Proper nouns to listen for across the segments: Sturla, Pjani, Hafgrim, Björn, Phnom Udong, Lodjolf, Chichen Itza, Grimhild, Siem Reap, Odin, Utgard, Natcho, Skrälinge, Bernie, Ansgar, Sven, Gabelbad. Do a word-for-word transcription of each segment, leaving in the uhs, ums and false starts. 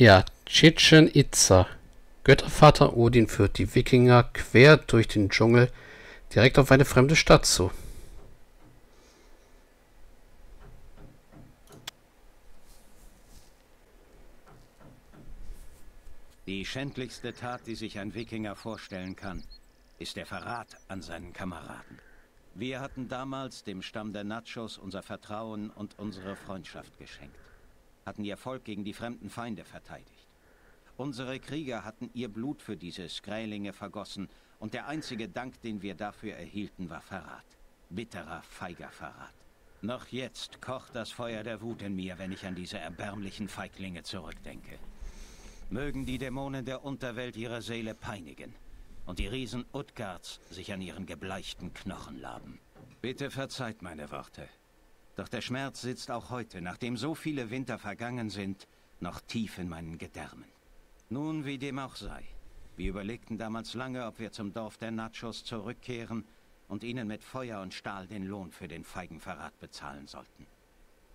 Ja, Chichen Itza. Göttervater Odin führt die Wikinger quer durch den Dschungel direkt auf eine fremde Stadt zu. Die schändlichste Tat, die sich ein Wikinger vorstellen kann, ist der Verrat an seinen Kameraden. Wir hatten damals dem Stamm der Natchos unser Vertrauen und unsere Freundschaft geschenkt, hatten ihr Volk gegen die fremden Feinde verteidigt. Unsere Krieger hatten ihr Blut für diese Skrälinge vergossen und der einzige Dank, den wir dafür erhielten, war Verrat. Bitterer, feiger Verrat. Noch jetzt kocht das Feuer der Wut in mir, wenn ich an diese erbärmlichen Feiglinge zurückdenke. Mögen die Dämonen der Unterwelt ihre Seele peinigen und die Riesen Utgards sich an ihren gebleichten Knochen laben. Bitte verzeiht meine Worte. Doch der Schmerz sitzt auch heute, nachdem so viele Winter vergangen sind, noch tief in meinen Gedärmen. Nun, wie dem auch sei, wir überlegten damals lange, ob wir zum Dorf der Natchos zurückkehren und ihnen mit Feuer und Stahl den Lohn für den feigen Verrat bezahlen sollten.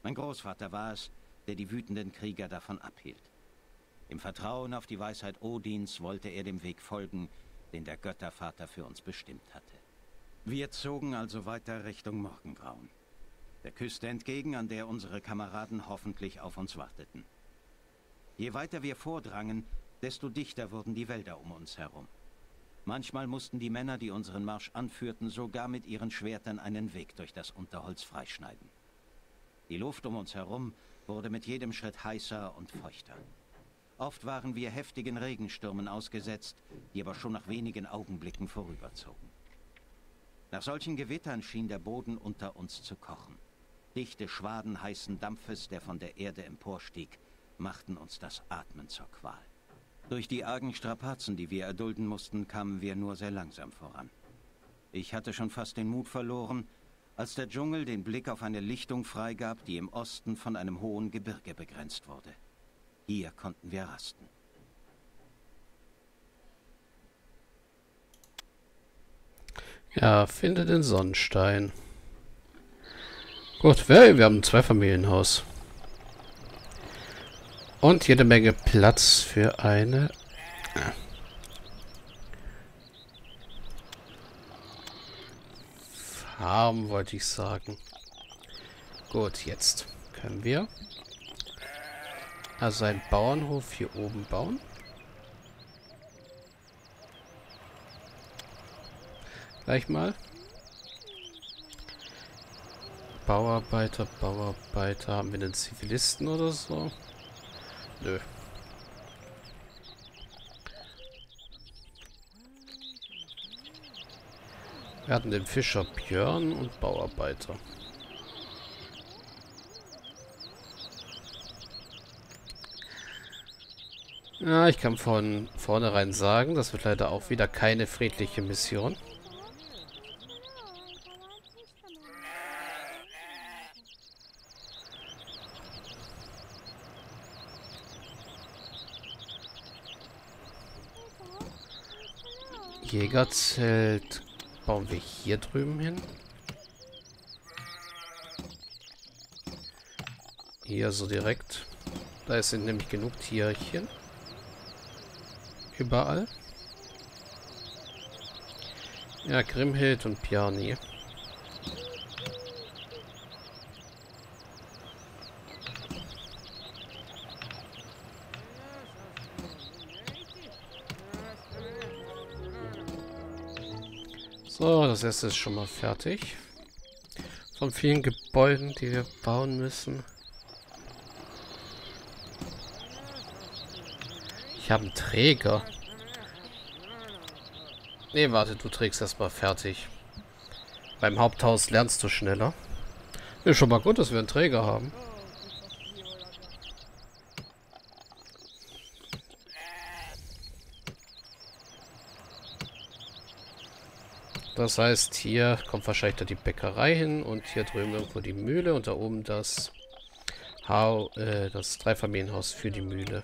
Mein Großvater war es, der die wütenden Krieger davon abhielt. Im Vertrauen auf die Weisheit Odins wollte er dem Weg folgen, den der Göttervater für uns bestimmt hatte. Wir zogen also weiter Richtung Morgengrauen, der Küste entgegen, an der unsere Kameraden hoffentlich auf uns warteten. Je weiter wir vordrangen, desto dichter wurden die Wälder um uns herum. Manchmal mussten die Männer, die unseren Marsch anführten, sogar mit ihren Schwertern einen Weg durch das Unterholz freischneiden. Die Luft um uns herum wurde mit jedem Schritt heißer und feuchter. Oft waren wir heftigen Regenstürmen ausgesetzt, die aber schon nach wenigen Augenblicken vorüberzogen. Nach solchen Gewittern schien der Boden unter uns zu kochen. Dichte Schwaden heißen Dampfes, der von der Erde emporstieg, machten uns das Atmen zur Qual. Durch die argen Strapazen, die wir erdulden mussten, kamen wir nur sehr langsam voran. Ich hatte schon fast den Mut verloren, als der Dschungel den Blick auf eine Lichtung freigab, die im Osten von einem hohen Gebirge begrenzt wurde. Hier konnten wir rasten. Ja, finde den Sonnenstein. Gut, wir, wir haben ein Zweifamilienhaus. Und jede Menge Platz für eine... Farm, wollte ich sagen. Gut, jetzt können wir also einen Bauernhof hier oben bauen. Gleich mal. Bauarbeiter, Bauarbeiter. Haben wir den Zivilisten oder so? Nö. Wir hatten den Fischer Björn und Bauarbeiter. Ja, ich kann von vornherein sagen, das wird leider auch wieder keine friedliche Mission. Jägerzelt bauen wir hier drüben hin. Hier so direkt. Da sind nämlich genug Tierchen. Überall. Ja, Grimhild und Pjani. So, das erste ist schon mal fertig. Von vielen Gebäuden, die wir bauen müssen. Ich habe einen Träger. Ne, warte, du trägst erstmal fertig. Beim Haupthaus lernst du schneller. Ist schon mal gut, dass wir einen Träger haben. Das heißt, hier kommt wahrscheinlich da die Bäckerei hin und hier drüben irgendwo die Mühle und da oben das, Hau, äh, das Dreifamilienhaus für die Mühle.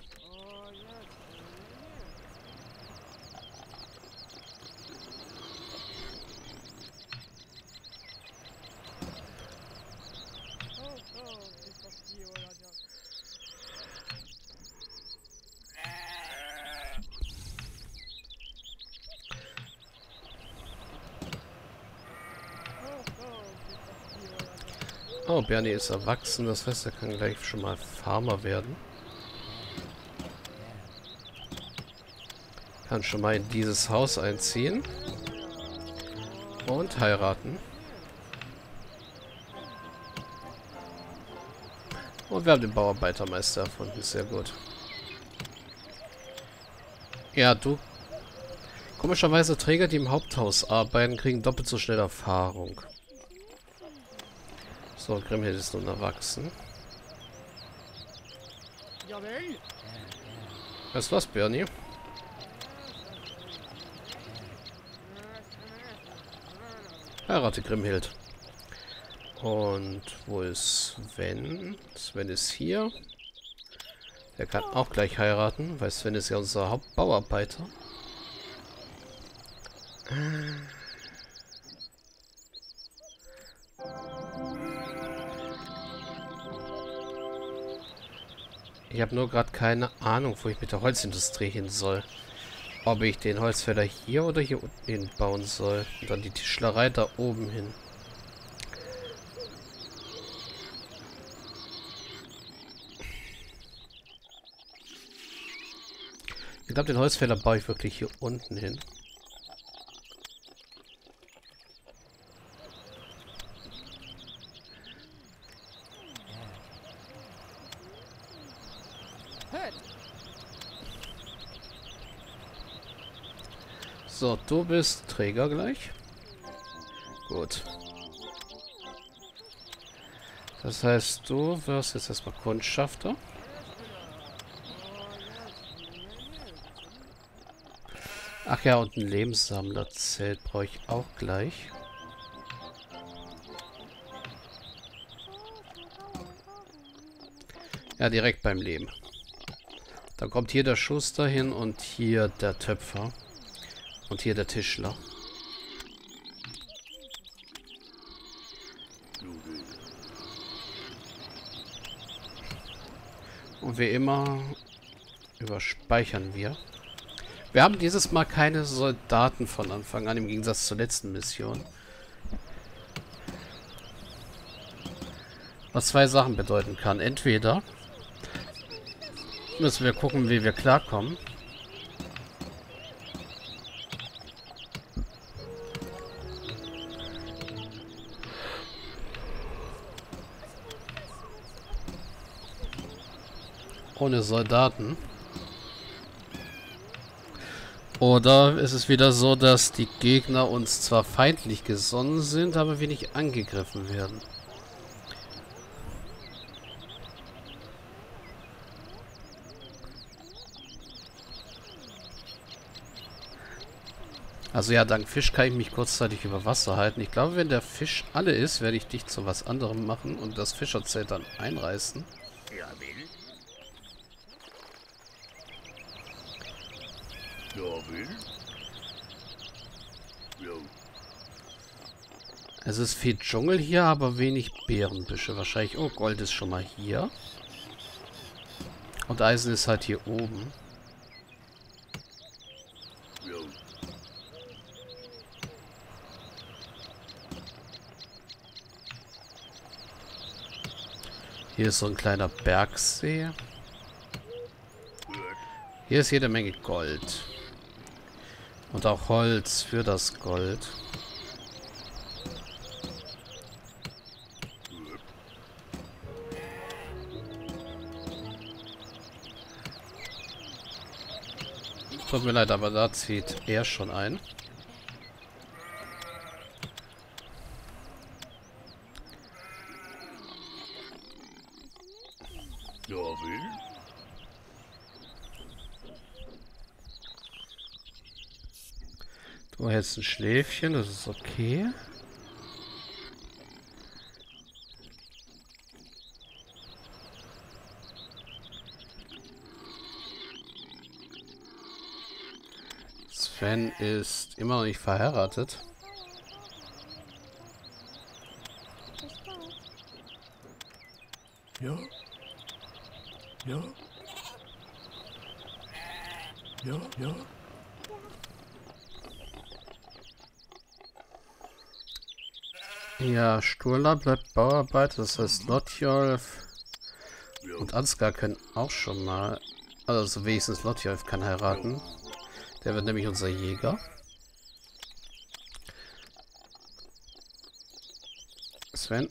Oh, Bernie ist erwachsen. Das heißt, er kann gleich schon mal Farmer werden. Kann schon mal in dieses Haus einziehen. Und heiraten. Und wir haben den Bauarbeitermeister erfunden. Sehr gut. Ja, du. Komischerweise Träger, die im Haupthaus arbeiten, kriegen doppelt so schnell Erfahrung. So, Grimhild ist nun erwachsen. Weißt du was, Bernie? Heirate Grimhild. Und wo ist Sven? Sven ist hier. Der kann auch gleich heiraten, weil Sven ist ja unser Hauptbauarbeiter. Ich habe nur gerade keine Ahnung, wo ich mit der Holzindustrie hin soll. Ob ich den Holzfäller hier oder hier unten hin bauen soll. Und dann die Tischlerei da oben hin. Ich glaube, den Holzfäller baue ich wirklich hier unten hin. So, du bist Träger gleich. Gut. Das heißt, du wirst jetzt erstmal Kundschafter. Ach ja, und ein Lebenssammlerzelt brauche ich auch gleich. Ja, direkt beim Leben. Dann kommt hier der Schuster hin und hier der Töpfer. Und hier der Tischler. Und wie immer überspeichern wir. Wir haben dieses Mal keine Soldaten von Anfang an, im Gegensatz zur letzten Mission. Was zwei Sachen bedeuten kann. Entweder müssen wir gucken, wie wir klarkommen. Ohne Soldaten. Oder ist es wieder so, dass die Gegner uns zwar feindlich gesonnen sind, aber wir nicht angegriffen werden. Also ja, dank Fisch kann ich mich kurzzeitig über Wasser halten. Ich glaube, wenn der Fisch alle ist, werde ich dich zu was anderem machen und das Fischerzelt dann einreißen. Ja, will. Es ist viel Dschungel hier, aber wenig Beerenbüsche. Wahrscheinlich. Oh, Gold ist schon mal hier. Und Eisen ist halt hier oben. Hier ist so ein kleiner Bergsee. Hier ist jede Menge Gold. Und auch Holz für das Gold. Tut mir leid, aber da zieht er schon ein. Ja, will. Du hältst ein Schläfchen, das ist okay. Sven ist immer noch nicht verheiratet. Ja. Ja. Ja, ja. Ja, Sturla bleibt Bauarbeiter, das heißt Lodjolf und Ansgar können auch schon mal, also wenigstens Lodjolf kann heiraten. Der wird nämlich unser Jäger. Sven,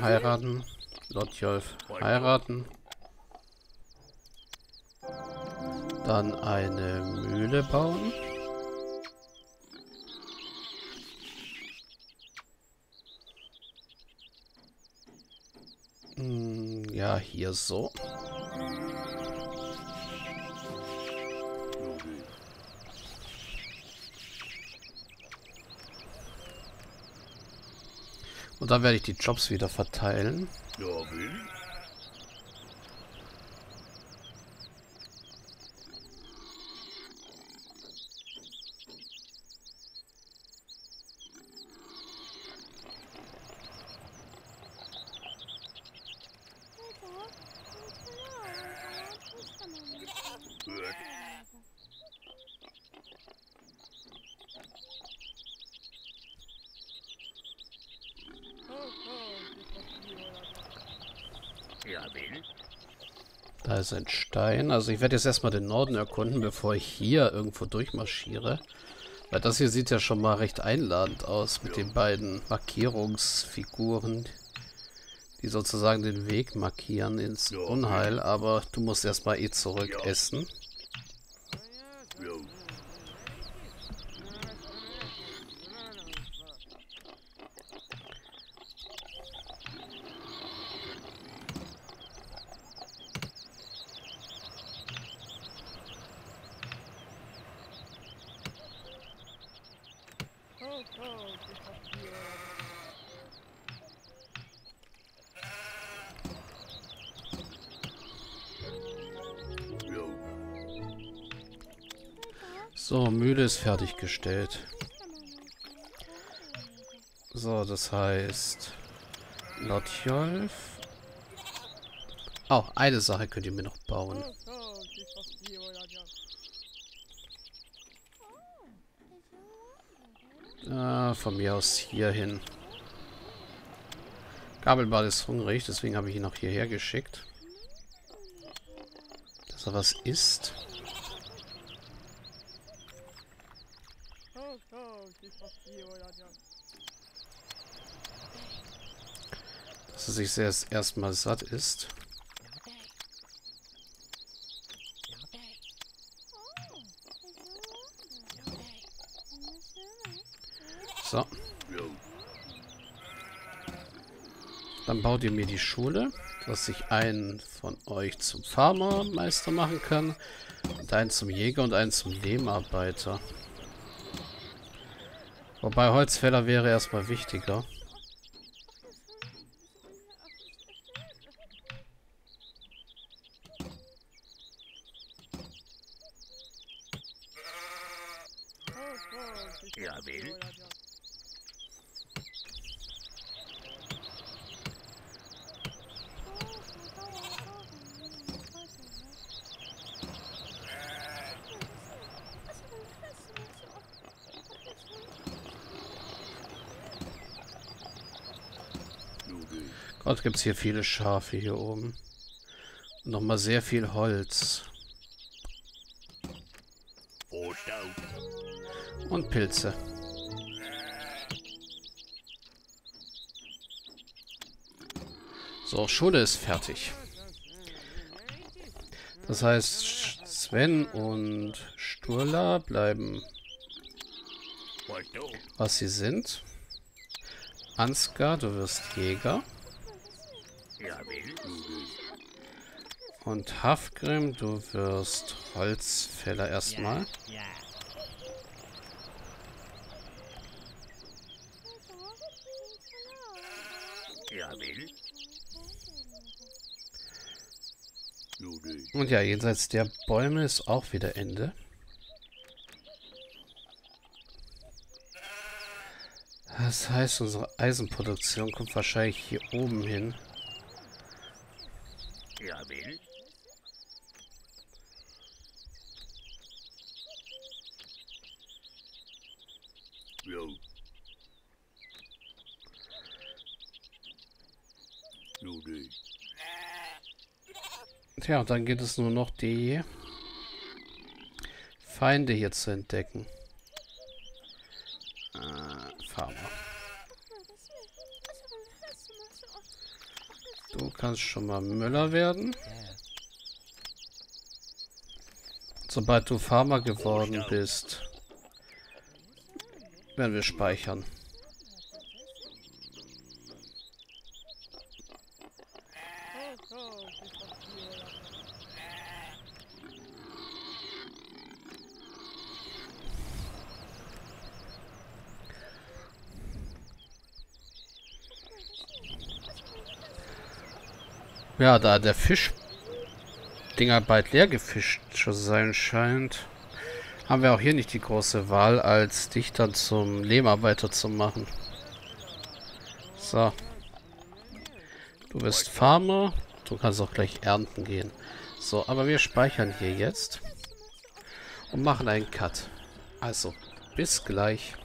heiraten. Lodjolf, heiraten. Dann eine Mühle bauen. Ja, hier so. Und dann werde ich die Jobs wieder verteilen. Da ist ein Stein. Also ich werde jetzt erstmal den Norden erkunden, bevor ich hier irgendwo durchmarschiere. Weil das hier sieht ja schon mal recht einladend aus mit den beiden Markierungsfiguren, die sozusagen den Weg markieren ins Unheil. Aber du musst erstmal eh zurück essen. So, Mühle ist fertiggestellt. So, das heißt Lodjolf. Oh, eine Sache könnt ihr mir noch bauen. Ah, von mir aus hier hin. Gabelbad ist hungrig, deswegen habe ich ihn auch hierher geschickt. Dass er was isst. Dass er sich erst erstmal satt ist. So. Dann baut ihr mir die Schule, dass ich einen von euch zum Farmermeister machen kann und einen zum Jäger und einen zum Lehmarbeiter. Wobei Holzfäller wäre erstmal wichtiger. Ja, will. Gott, gibt es hier viele Schafe hier oben. Und nochmal sehr viel Holz. Und Pilze. So, Schule ist fertig. Das heißt, Sven und Sturla bleiben, was sie sind. Ansgar, du wirst Jäger. Und Hafgrim, du wirst Holzfäller erstmal. Und ja, jenseits der Bäume ist auch wieder Ende. Das heißt, unsere Eisenproduktion kommt wahrscheinlich hier oben hin. Ja, und dann geht es nur noch, die Feinde hier zu entdecken. Äh, Farmer. Du kannst schon mal Müller werden. Sobald du Farmer geworden bist, werden wir speichern. Ja, da der Fischdinger bald leer gefischt zu sein scheint, haben wir auch hier nicht die große Wahl, als dich dann zum Lehmarbeiter zu machen. So. Du bist Farmer, du kannst auch gleich ernten gehen. So, aber wir speichern hier jetzt und machen einen Cut. Also, bis gleich.